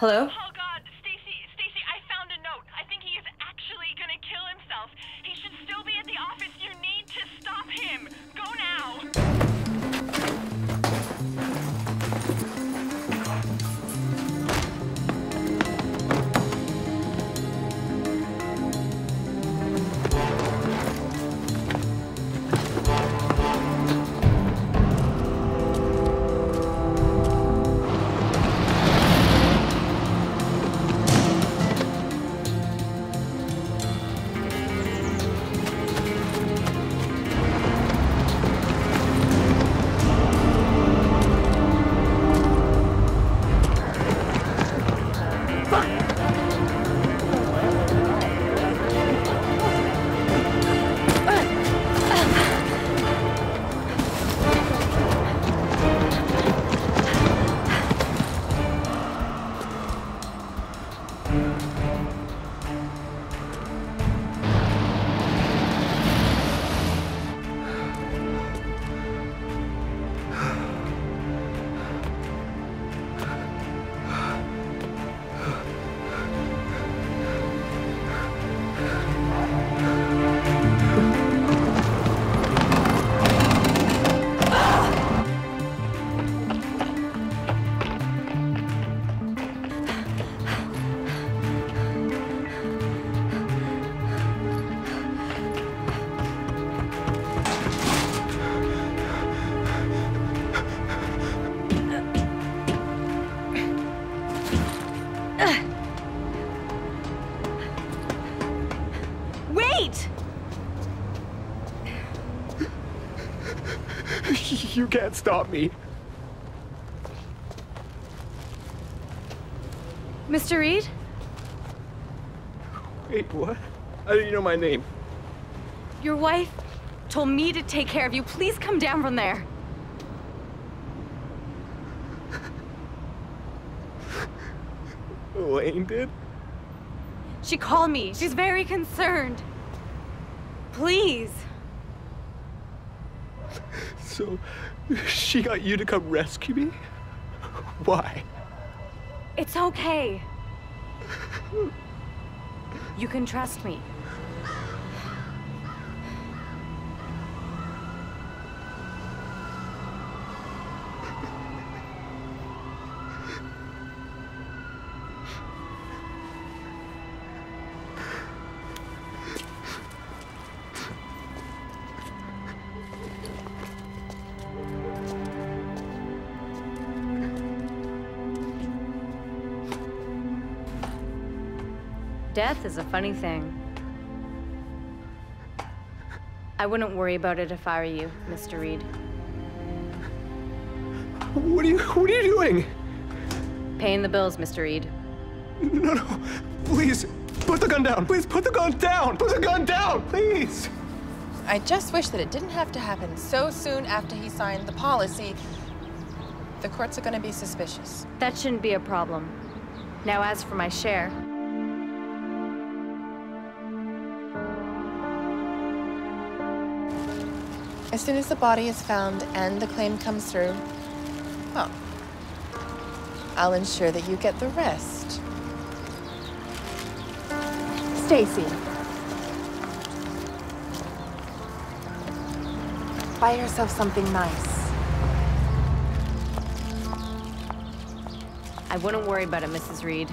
Hello? Oh God, Stacey, I found a note. I think he is actually gonna kill himself. He should still be at the office. You need to stop him. Go now. You can't stop me. Mr. Reed? Wait, what? How do you know my name? Your wife told me to take care of you. Please come down from there. Elaine did? She called me. She's very concerned. Please. So, she got you to come rescue me? Why? It's okay. You can trust me. Death is a funny thing. I wouldn't worry about it if I were you, Mr. Reed. What are you doing? Paying the bills, Mr. Reed. No, please, put the gun down. Please, put the gun down. Put the gun down, please. I just wish that it didn't have to happen so soon after he signed the policy. The courts are gonna be suspicious. That shouldn't be a problem. Now, as for my share, as soon as the body is found and the claim comes through, well, I'll ensure that you get the rest. Stacey. Buy yourself something nice. I wouldn't worry about it, Mrs. Reed.